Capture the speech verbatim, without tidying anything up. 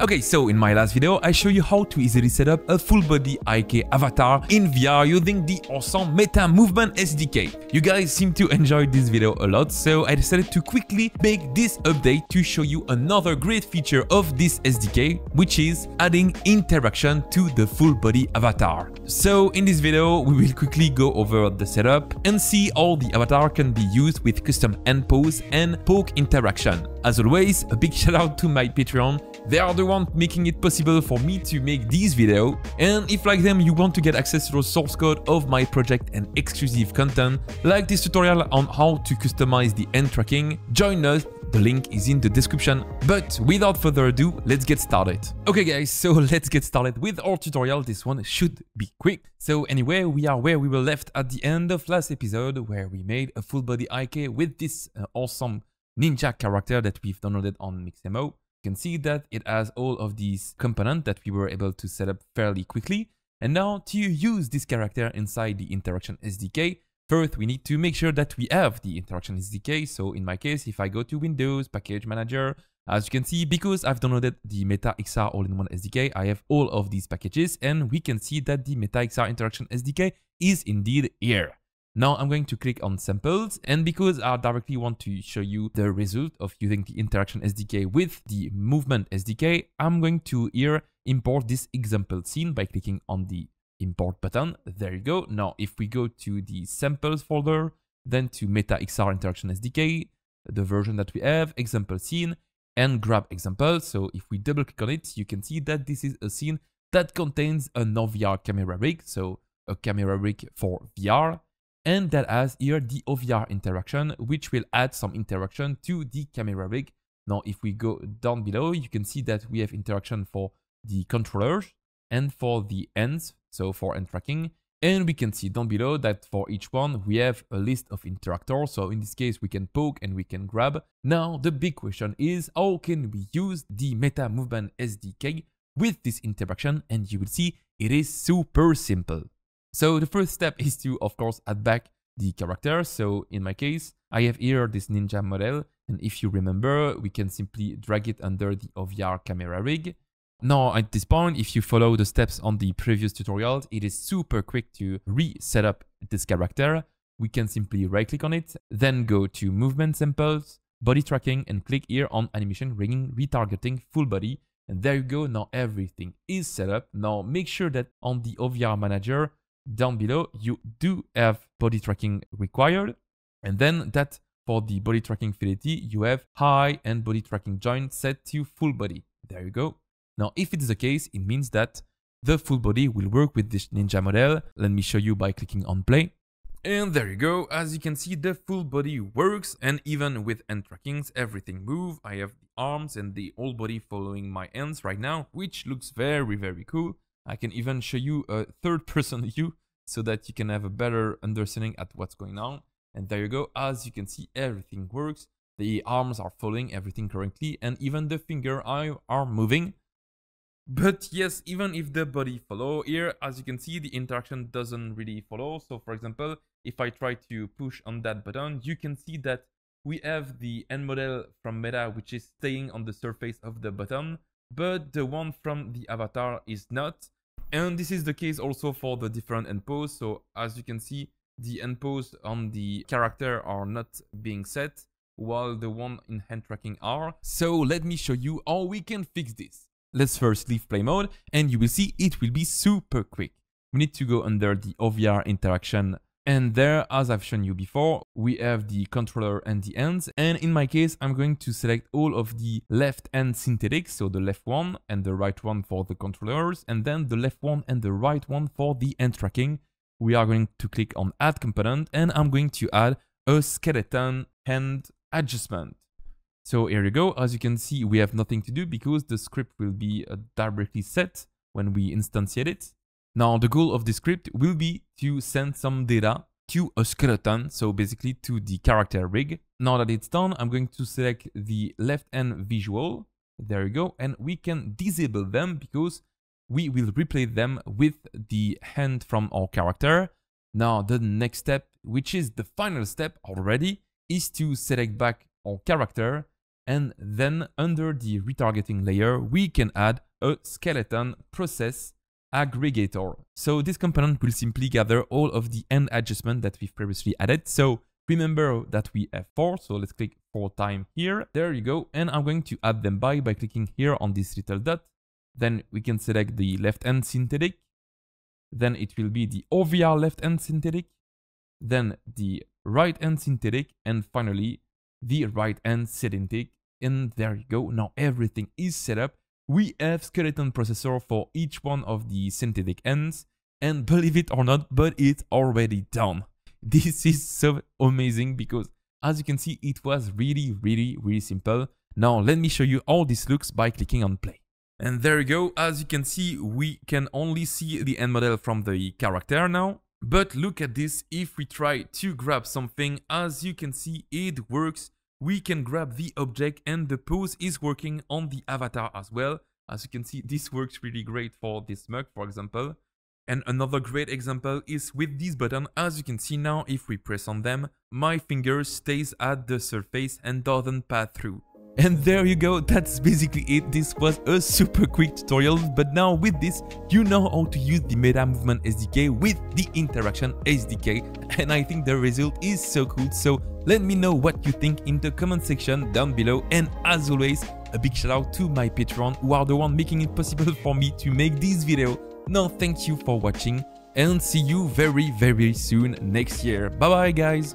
Okay, so in my last video, I show you how to easily set up a full body I K avatar in V R using the awesome Meta Movement S D K. You guys seem to enjoy this video a lot, so I decided to quickly make this update to show you another great feature of this S D K, which is adding interaction to the full body avatar. So in this video, we will quickly go over the setup and see how the avatar can be used with custom hand pose and poke interaction. As always, a big shout out to my Patreon. They are the ones making it possible for me to make these videos, and if like them you want to get access to the source code of my project and exclusive content, like this tutorial on how to customize the hand tracking, join us. The link is in the description. But without further ado, let's get started. Okay guys, so let's get started with our tutorial. This one should be quick. So anyway, we are where we were left at the end of last episode, where we made a full body I K with this uh, awesome ninja character that we've downloaded on Mixamo. You can see that it has all of these components that we were able to set up fairly quickly. And now to use this character inside the Interaction S D K, first, we need to make sure that we have the Interaction S D K. So in my case, if I go to Windows, Package Manager, as you can see, because I've downloaded the MetaXR All-in-One S D K, I have all of these packages, and we can see that the MetaXR Interaction S D K is indeed here. Now I'm going to click on Samples, and because I directly want to show you the result of using the Interaction S D K with the Movement S D K, I'm going to here import this example scene by clicking on the Import button. There you go. Now, if we go to the samples folder, then to MetaXR Interaction S D K, the version that we have, example scene, and grab example. So if we double click on it, you can see that this is a scene that contains an O V R camera rig, so a camera rig for V R, and that has here the O V R interaction, which will add some interaction to the camera rig. Now, if we go down below, you can see that we have interaction for the controllers and for the hands, so for hand tracking, and we can see down below that for each one we have a list of interactors. So in this case we can poke and we can grab. Now the big question is, how can we use the Meta Movement S D K with this interaction? And you will see it is super simple. So the first step is to, of course, add back the character. So in my case, I have here this ninja model, and if you remember, we can simply drag it under the O V R camera rig. Now, at this point, if you follow the steps on the previous tutorial, it is super quick to re-set up this character. We can simply right-click on it, then go to Movement Samples, Body Tracking, and click here on Animation Rigging, Retargeting, Full Body. And there you go, now everything is set up. Now, make sure that on the O V R Manager, down below, you do have Body Tracking required. And then that for the Body Tracking Fidelity, you have High and Body Tracking Joint set to Full Body. There you go. Now, if it's the case, it means that the full body will work with this ninja model. Let me show you by clicking on play. And there you go. As you can see, the full body works. And even with hand trackings, everything moves. I have the arms and the whole body following my hands right now, which looks very, very cool. I can even show you a third-person view so that you can have a better understanding at what's going on. And there you go. As you can see, everything works. The arms are following everything correctly. And even the finger are moving. But yes, even if the body follow here, as you can see, the interaction doesn't really follow. So for example, if I try to push on that button, you can see that we have the hand model from Meta, which is staying on the surface of the button, but the one from the avatar is not. And this is the case also for the different end pose. So as you can see, the end pose on the character are not being set, while the one in hand tracking are. So let me show you how we can fix this. Let's first leave play mode, and you will see it will be super quick. We need to go under the O V R interaction, and there, as I've shown you before, we have the controller and the hands. And in my case, I'm going to select all of the left hand synthetics, so the left one and the right one for the controllers, and then the left one and the right one for the hand tracking. We are going to click on add component, and I'm going to add a skeleton hand adjustment. So here you go. As you can see, we have nothing to do because the script will be uh, directly set when we instantiate it. Now, the goal of this script will be to send some data to a skeleton, so basically to the character rig. Now that it's done, I'm going to select the left hand visual. There you go. And we can disable them because we will replace them with the hand from our character. Now, the next step, which is the final step already, is to select back our character And then under the retargeting layer, we can add a skeleton process aggregator. So this component will simply gather all of the end adjustment that we've previously added. So remember that we have four, so let's click four times here. There you go. And I'm going to add them by by clicking here on this little dot. Then we can select the left end synthetic. Then it will be the O V R left end synthetic. Then the right end synthetic. And finally, the right end synthetic. And there you go. Now everything is set up. We have skeleton processor for each one of the synthetic ends, and believe it or not, but it's already done. This is so amazing because as you can see, it was really, really, really simple. Now let me show you how this looks by clicking on play. And there you go. As you can see, we can only see the end model from the character now. But look at this. If we try to grab something, as you can see, it works. We can grab the object and the pose is working on the avatar as well. As you can see, this works really great for this mug, for example. And another great example is with these buttons. As you can see now, if we press on them, my finger stays at the surface and doesn't pass through. And there you go, that's basically it. This was a super quick tutorial, but now with this, you know how to use the Meta Movement S D K with the Interaction S D K, and I think the result is so cool. So let me know what you think in the comment section down below, and as always, a big shout out to my Patreon, who are the one making it possible for me to make this video. Now thank you for watching, and see you very very soon next year. Bye bye guys!